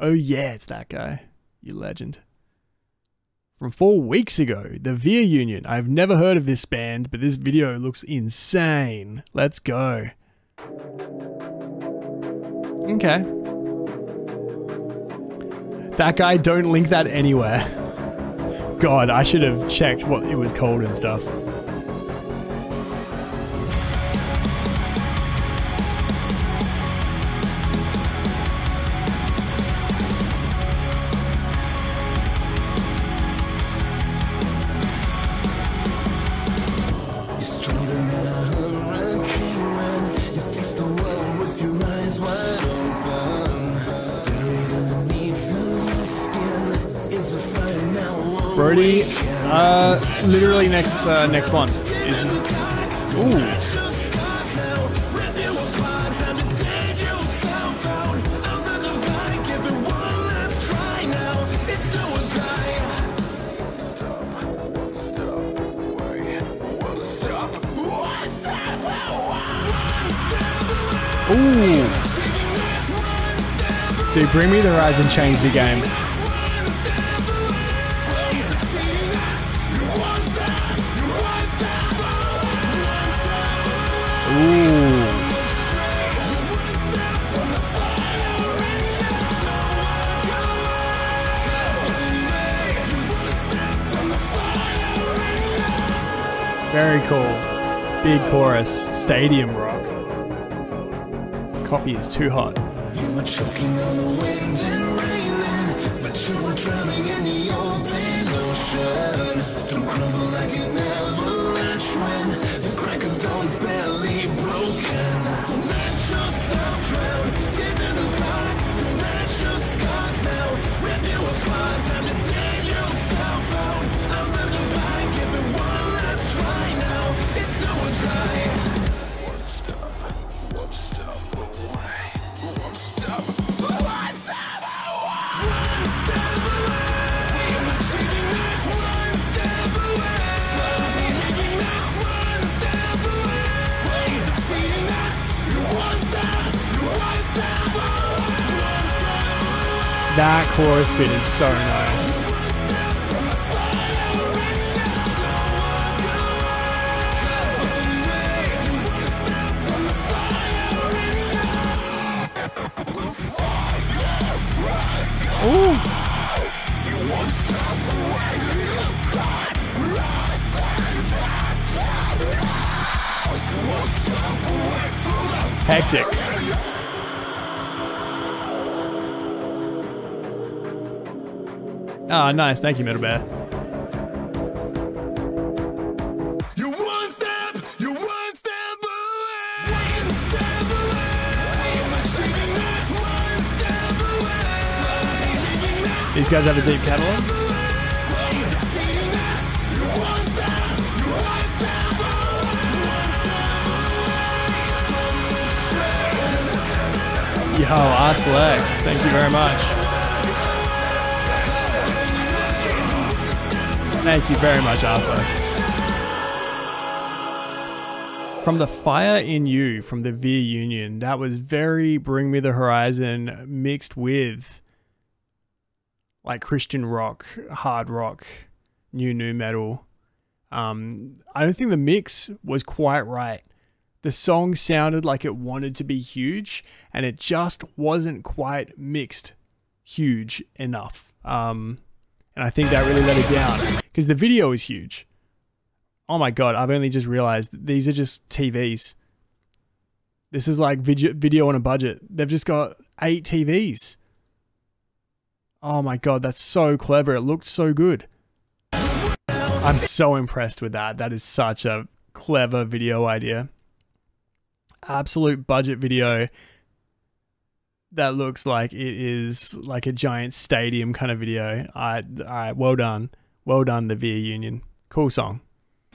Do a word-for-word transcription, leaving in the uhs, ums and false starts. Oh yeah, it's that guy. You legend. From four weeks ago, The Veer Union. I've never heard of this band, but this video looks insane. Let's go. Okay. That guy, don't link that anywhere. God, I should have checked what it was called and stuff. Brody, uh, literally next, uh, next one is, ooh. Ooh. Dude, Bring Me the Horizon changed the game. Very cool. Big chorus. Stadium rock. This coffee is too hot. You were choking on the wind and raining, but you were drowning in the open ocean. Don't crumble like an avalanche when the crack of dawn's barely broken. Don't let yourself drown, deep in the dark. Don't let your scars now rip you apart. Time to dig yourself out of the divine. Give it one last try now. It's do or die. One stop, one stop away. One stop, one stop away. One stop away. See you achieving that one step away. Slowly making that one step away. Slowly defeating that one step, one step away. One step away. That chorus bit is so nice. Ooh. Hectic. Ah, oh, nice. Thank you, Middle Bear. These guys have a deep catalog. Yo, Ask Lex, thank you very much. Thank you very much, Ask Lex. From the Fire in You from The Veer Union, that was very Bring Me the Horizon mixed with like Christian rock, hard rock, new new metal. Um, I don't think the mix was quite right. The song sounded like it wanted to be huge and it just wasn't quite mixed huge enough. Um, and I think that really let it down because the video is huge. Oh my God, I've only just realized that these are just T Vs. This is like video, video on a budget. They've just got eight T Vs. Oh my God, that's so clever. It looked so good. I'm so impressed with that. That is such a clever video idea. Absolute budget video that looks like it is like a giant stadium kind of video. All right, all right, well done. Well done, The Veer Union. Cool song.